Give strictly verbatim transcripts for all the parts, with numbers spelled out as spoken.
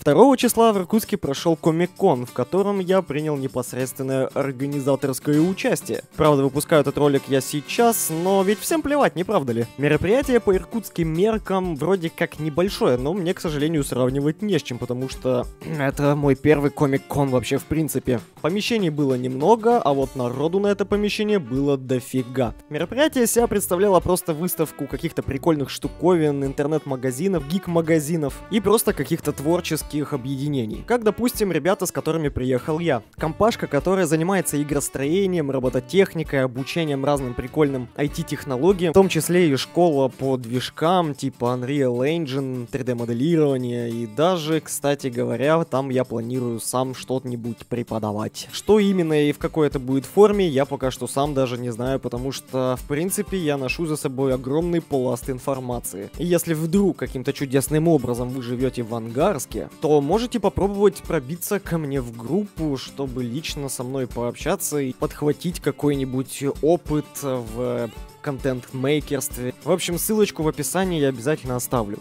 второго числа в Иркутске прошел комик-кон, в котором я принял непосредственное организаторское участие. Правда, выпускаю этот ролик я сейчас, но ведь всем плевать, не правда ли? Мероприятие по иркутским меркам вроде как небольшое, но мне, к сожалению, сравнивать не с чем, потому что это мой первый комик-кон вообще в принципе. Помещений было немного, а вот народу на это помещение было дофига. Мероприятие себя представляло просто выставку каких-то прикольных штуковин, интернет-магазинов, гик-магазинов и просто каких-то творческих объединений. Как, допустим, ребята, с которыми приехал я. Компашка, которая занимается игростроением, робототехникой, обучением разным прикольным ай ти-технологиям, в том числе и школа по движкам типа Unreal Engine, три дэ моделирование и даже, кстати говоря, там я планирую сам что-нибудь преподавать. Что именно и в какой это будет форме, я пока что сам даже не знаю, потому что, в принципе, я ношу за собой огромный пласт информации. И если вдруг каким-то чудесным образом вы живете в Ангарске, то можете попробовать пробиться ко мне в группу, чтобы лично со мной пообщаться и подхватить какой-нибудь опыт в контент-мейкерстве. В общем, ссылочку в описании я обязательно оставлю.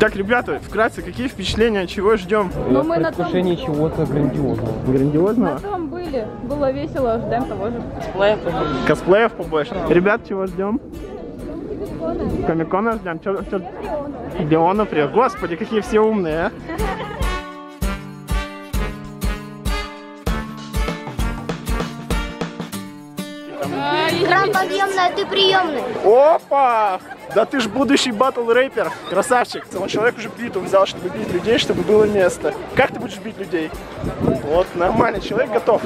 Так, ребята, вкратце, какие впечатления, чего ждем? Ну, мы на том... чего-то грандиозного. Грандиозного? На том были, было весело, ждем того же. Косплеев побольше. Косплеев побольше. Ребят, чего ждем? Комик-кона ждем. Чё, чё... Леона, привет. Господи, какие все умные, а? Трамподъемная, а ты приемный. Опа! Да ты ж будущий батл-рэпер. Красавчик. Он человек уже плиту взял, чтобы бить людей, чтобы было место. Как ты будешь бить людей? Вот, нормально, человек готов.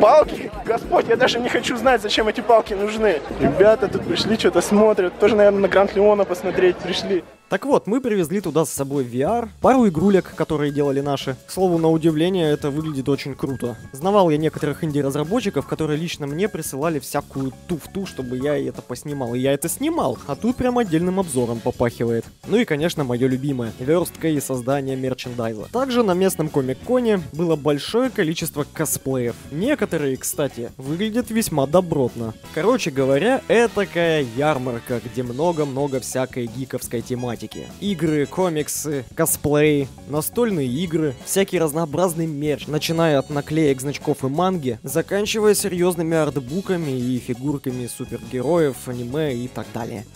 Палки? Господь, я даже не хочу знать, зачем эти палки нужны. Ребята тут пришли, что-то смотрят. Тоже, наверное, на Grand Leon посмотреть пришли. Так вот, мы привезли туда с собой ви ар, пару игрулек, которые делали наши. К слову, на удивление, это выглядит очень круто. Знавал я некоторых инди-разработчиков, которые лично мне присылали всякую туфту, чтобы я это поснимал. И я это снимал, а тут прям отдельным обзором попахивает. Ну и, конечно, мое любимое — верстка и создание мерчендайза. Также на местном комик-коне было большое количество косплеев. Некоторые, кстати, выглядят весьма добротно. Короче говоря, этакая ярмарка, где много-много всякой гиковской тематики. Игры, комиксы, косплей, настольные игры, всякий разнообразный мерч, начиная от наклеек, значков и манги, заканчивая серьезными артбуками и фигурками супергероев, аниме и так далее.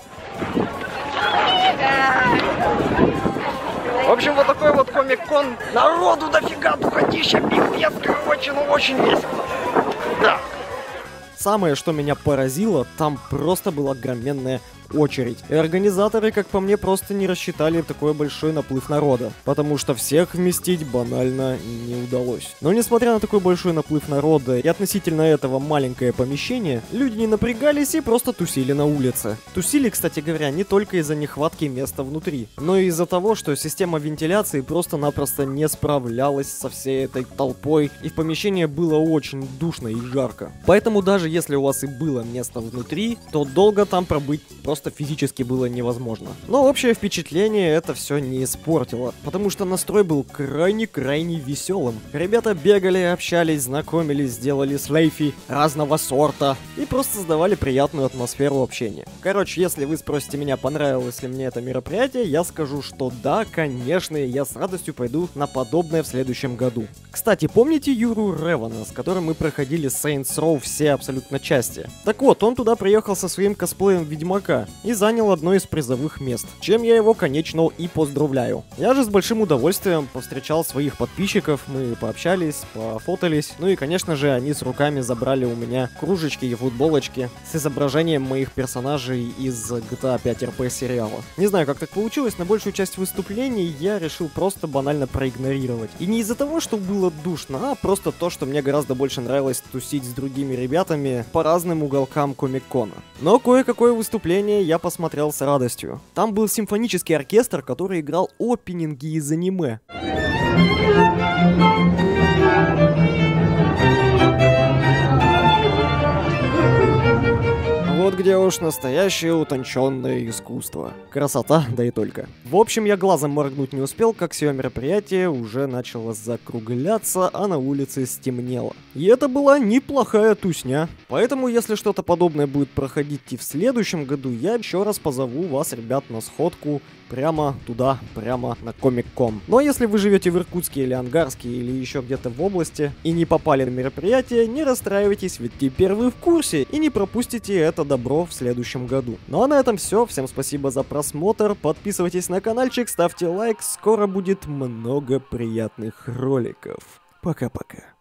В общем, вот такой вот комик-кон. Народу дофига, духотища, пипец, очень-очень весело. Да. Самое, что меня поразило, там просто была огроменная очередь. И организаторы, как по мне, просто не рассчитали такой большой наплыв народа, потому что всех вместить банально не удалось. Но несмотря на такой большой наплыв народа и относительно этого маленькое помещение, люди не напрягались и просто тусили на улице. Тусили, кстати говоря, не только из-за нехватки места внутри, но и из-за того, что система вентиляции просто-напросто не справлялась со всей этой толпой, и в помещении было очень душно и жарко. Поэтому даже если у вас и было место внутри, то долго там пробыть просто Просто физически было невозможно. Но общее впечатление это все не испортило, потому что настрой был крайне-крайне веселым. Ребята бегали, общались, знакомились, делали слейфи разного сорта и просто создавали приятную атмосферу общения. Короче, если вы спросите меня, понравилось ли мне это мероприятие, я скажу, что да, конечно, я с радостью пойду на подобное в следующем году. Кстати, помните Юру Ревана, с которым мы проходили Saints Row все абсолютно части? Так вот, он туда приехал со своим косплеем Ведьмака и занял одно из призовых мест, чем я его, конечно, и поздравляю. Я же с большим удовольствием повстречал своих подписчиков, мы пообщались, пофотались, ну и, конечно же, они с руками забрали у меня кружечки и футболочки с изображением моих персонажей из джи ти эй пять эр пи сериала. Не знаю, как так получилось, но большую часть выступлений я решил просто банально проигнорировать. И не из-за того, что было душно, а просто то, что мне гораздо больше нравилось тусить с другими ребятами по разным уголкам комик-кона. Но кое-какое выступление я посмотрел с радостью. Там был симфонический оркестр, который играл опенинги из аниме. В вот где уж настоящее утонченное искусство. Красота, да и только. В общем, я глазом моргнуть не успел, как все мероприятие уже начало закругляться, а на улице стемнело. И это была неплохая тусня. Поэтому, если что-то подобное будет проходить и в следующем году, я еще раз позову вас, ребят, на сходку прямо туда, прямо на комик-ком. Ну а если вы живете в Иркутске или Ангарске, или еще где-то в области, и не попали на мероприятие, не расстраивайтесь, ведь теперь вы в курсе, и не пропустите это добро в следующем году. Ну а на этом все, всем спасибо за просмотр, подписывайтесь на каналчик, ставьте лайк, скоро будет много приятных роликов. Пока-пока.